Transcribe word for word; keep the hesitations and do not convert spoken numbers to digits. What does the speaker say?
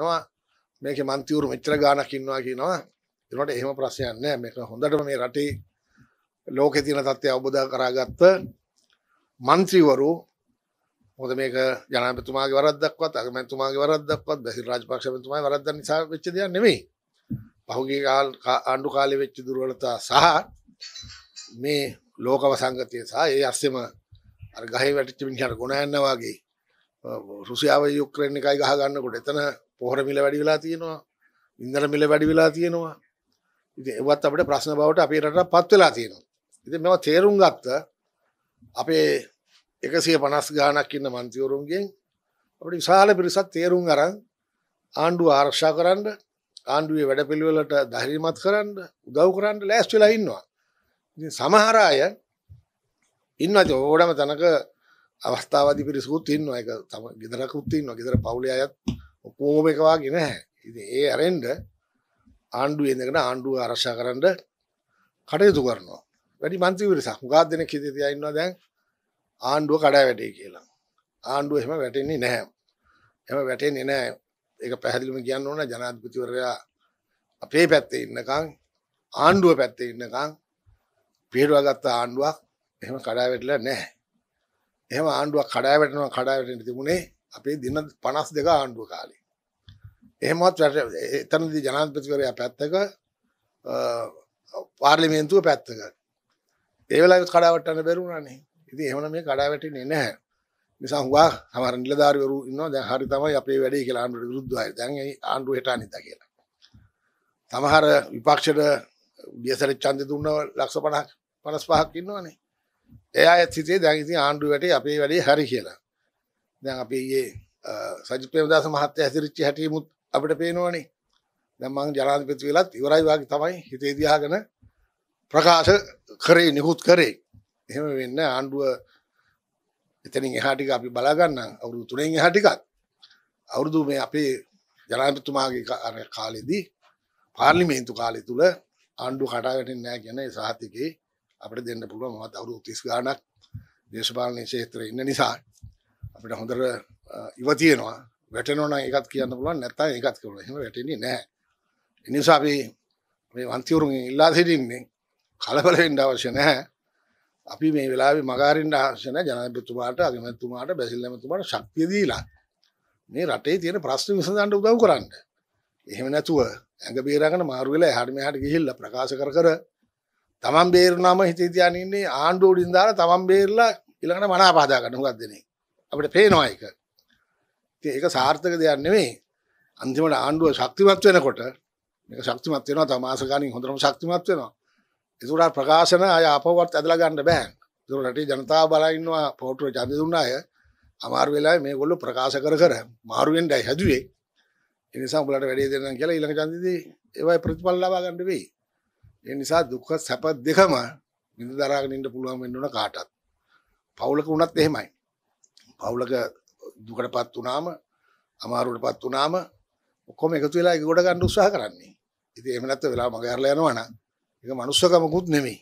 කරනවා මේකේ මන්තිවරු මෙච්චර ගාණක් ඉන්නවා කියනවා. ඒනකොට එහෙම ප්‍රශ්නයක් නෑ. මේක හොඳටම මේ රටේ ලෝකේ තියෙන තත්ත්වය අවබෝධ කරගත්ත මන්ත්‍රීවරු. මොකද මේක ජනාධිපතිතුමාගේ වරද්දක්වත් අගමැතිතුමාගේ වරද්දක්වත් බැසිල් රාජපක්ෂතුමාගේ වරද්දක් නිසා වෙච්ච දෙයක් නෙමෙයි. පහුගිය ආණ්ඩු කාලේ වෙච්ච දුර්වලතා සහ මේ ලෝක අවසංගතිය සහ ඒ අස්සෙම අර ගහේ වැටිච්ච මිනිහට ගොණ යනවා වගේ රුසියාව යුක්‍රේන් එකයි ගහ ගන්නකොට එතන පොහොර මිල වැඩි වෙලා තියෙනවා, ඉන්ධන මිල වැඩි වෙලා තියෙනවා. ඉතින් ඒවත් අපිට ප්‍රශ්න බවට අපේ රටටපත් වෙලා තියෙනවා. ඉතින් මේවා තේරුම් ගත්ත අපේ එකසිය පනස් ගාණක් ඉන්න മന്ത്രിවරුන්ගෙන් අපිට විශාල පිරිසක් තේරුම් අරන් ආණ්ඩුව ආරක්ෂා කරන්න, ආණ්ඩුවේ වැඩපිළිවෙලට ධෛර්යමත් කරන්න, උදව් කරන්න ලෑස්ති වෙලා ඉන්නවා. ඉතින් සමහර අය ඉන්නවා ඒ ඕඩම තනක අවස්ථාවාදී පිරිසකුත් ඉන්නවා. ඒක තමයි ගෙදරකුත් ඉන්නවා. ගෙදර පවුලේ අයත් ඔක්කොම එක වාගේ නැහැ. ඉතින් ඒ ඇරෙන්න ආණ්ඩුවේ ඉඳගෙන ආණ්ඩුව ආරක්ෂා කරන්න කටයුතු කරනවා. වැඩි മന്ത്രിවරුසක් හුඟා දෙනෙක් හිතේ තියා ඉන්නවා දැන් ආණ්ඩුව කඩා වැටේ කියලා. ආණ්ඩුව එහෙම වැටෙන්නේ නැහැ. එහෙම වැටෙන්නේ නැහැ. ඒක පැහැදිලිවම කියන්න ඕන ජනාධිපතිවරයා අපේ පැත්තේ ඉන්නකම් ආණ්ඩුව පැත්තේ ඉන්නකම් පිළිවගත්ත ආණ්ඩුවක් එහෙම කඩා වැටලා නැහැ. එහෙම ආණ්ඩුවක් කඩා වැටෙනවා කඩා වැටෙන්න තිබුණේ අපේ දින පනස් දෙක ආණ්ඩුව කාලේ. එහෙමවත් එතනදී ජනාධිපතිවරයා පැත්තක පාර්ලිමේන්තුව පැත්තක ඒ වෙලාවෙත් කඩා වැටෙන්න බැරුණානේ. ඉතින් එහෙමනම් මේ කඩා වැටෙන්නේ නැහැ. නිසා හුවා සමහර නිලධාරීවරු ඉන්නවා දැන් හරි තමයි අපේ වැඩේ කියලා ආණ්ඩුවට විරුද්ධවයි. දැන් ඒ ආණ්ඩුව හෙට අනිද්දා කියලා. සමහර විපක්ෂයට බියසර ඡන්දය දුන්නව ලක්ෂ පනහක් පනස් පහක් ඉන්නවනේ. එයා ඇත් හිතේ දැන් ඉතින් ආණ්ඩුව වැටේ අපේ වැඩේ හරි කියලා. දැන් අපි ඊයේ සජිත් ප්‍රේමදාස මහත්තයා හැසිරිච්ච හැටිමුත් අපිට පේනවනේ. දැන් මම ජනාධිපති වෙලත් ඉවරයි වාගේ තමයි හිතේ තියාගෙන ප්‍රකාශ කරේ නිකුත් කරේ. එහෙම වෙන්නේ ආණ්ඩුව එතනින් එහා ටික අපි බලා ගන්නම් අවුරුදු තුනෙන් එහා ටිකක්. අවුරුදු මේ අපේ ජනාධිපතිතුමාගේ කාලෙදී පාර්ලිමේන්තු කාලය තුල ආණ්ඩුව කඩා වැටෙන්නේ නැහැ කියන ඒ සාහිතිකේ අපිට දෙන්න පුළුවන්. මමත් අවුරුදු තිස් ගාණක් දේශපාලන ක්ෂේත්‍රයේ ඉන්න නිසා අපිට හොඳට ඉව තියෙනවා. වැටෙනවා නම් ඒකත් කියන්න පුළුවන්, නැත්නම් ඒකත් කියනවා. එහෙම වැටෙන්නේ නැහැ. ඒ නිසා අපි මේ වන්තිවරුන් ඉල්ලා සිටින්නේ කලබල වෙන්න අවශ්‍ය නැහැ. අපි මේ වෙලාවේ මගහරින්න අවශ්‍ය නැහැ. ජනාධිපතිතුමාට, අගමැතිතුමාට, බැසිල් ඇමතිතුමාට ශක්තිය දීලා මේ රටේ තියෙන ප්‍රශ්න විසඳන්න උදව් කරන්න. එහෙම නැතුව ඇඟ බේරාගෙන මාරු වෙලා එහාට මෙහාට ගිහිල්ලා ප්‍රකාශ කර කර තමන් බේරුණාම හිතේ තියාගෙන ඉන්නේ ආණ්ඩුව උඩින් දාලා තමන් බේරලා ඊළඟට මනාප හදා ගන්න හුඟක් දෙනේ. අපිට පේනවා ඒක. ඉතින් ඒක සාර්ථක දෙයක් නෙමෙයි. අන්තිමට ආණ්ඩුව ශක්තිමත් වෙනකොට මේක ශක්තිමත් වෙනවා තව මාස ගානින් හොඳටම ශක්තිමත් වෙනවා. ඒසුරා ප්‍රකාශන අය අපවත් ඇදලා ගන්න බෑ. ඒසුර රටේ ජනතාව බලා ඉන්නවා පොටුවේ ඡන්ද දුන්න අය අමාරු වෙලාවේ මේගොල්ලෝ ප්‍රකාශ කර කර මාරු වෙන්නයි හැදුවේ. ඒ නිසා උඹලට වැඩේ දෙන්නම් කියලා ඊළඟ ඡන්දෙදී ඒවයි ප්‍රතිඵල ලබා ගන්න වෙයි. ඒ නිසා දුක්ඛ සැප දෙකම විඳ දරාගෙන ඉන්න පුළුවන් වෙන්න ඕන කාටත්. පවුලක වුණත් එහෙමයි. පවුලක දුකටපත් වුණාම අමාරුවටපත් වුණාම ඔක්කොම එකතු වෙලා ඒක ගොඩ ගන්න උත්සාහ කරන්නේ. ඉතින් එහෙම නැත්නම් වෙලාව මගහැරලා යනවා නම් ඒක මනුස්සකමකුත් නෙමෙයි.